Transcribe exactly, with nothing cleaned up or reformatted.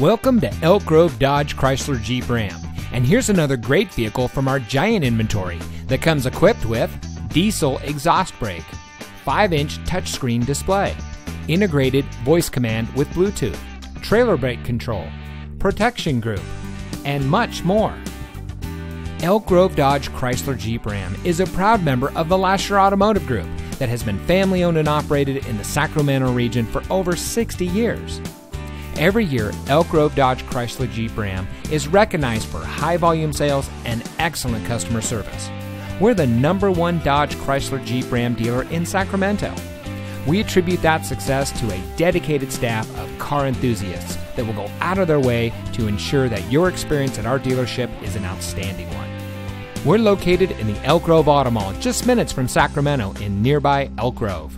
Welcome to Elk Grove Dodge Chrysler Jeep Ram, and here's another great vehicle from our giant inventory that comes equipped with diesel exhaust brake, five inch touchscreen display, integrated voice command with Bluetooth, trailer brake control, protection group, and much more. Elk Grove Dodge Chrysler Jeep Ram is a proud member of the Lasher Automotive Group that has been family owned and operated in the Sacramento region for over sixty years. Every year, Elk Grove Dodge Chrysler Jeep Ram is recognized for high volume sales and excellent customer service. We're the number one Dodge Chrysler Jeep Ram dealer in Sacramento. We attribute that success to a dedicated staff of car enthusiasts that will go out of their way to ensure that your experience at our dealership is an outstanding one. We're located in the Elk Grove Auto Mall, just minutes from Sacramento in nearby Elk Grove.